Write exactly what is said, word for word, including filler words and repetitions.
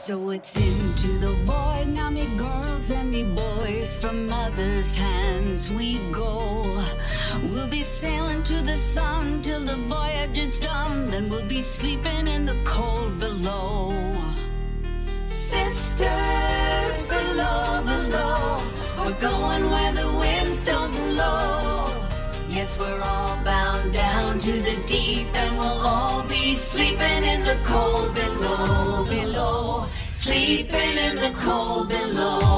So it's into the void, now me girls and me boys, from mother's hands we go. We'll be sailing to the sun till the voyage is done, then we'll be sleeping in the cold below. Sisters, below, below, we're going where the winds don't blow. Yes, we're all bound down to the deep, and we'll all be sleeping in the cold below, below. Sleeping in the cold below.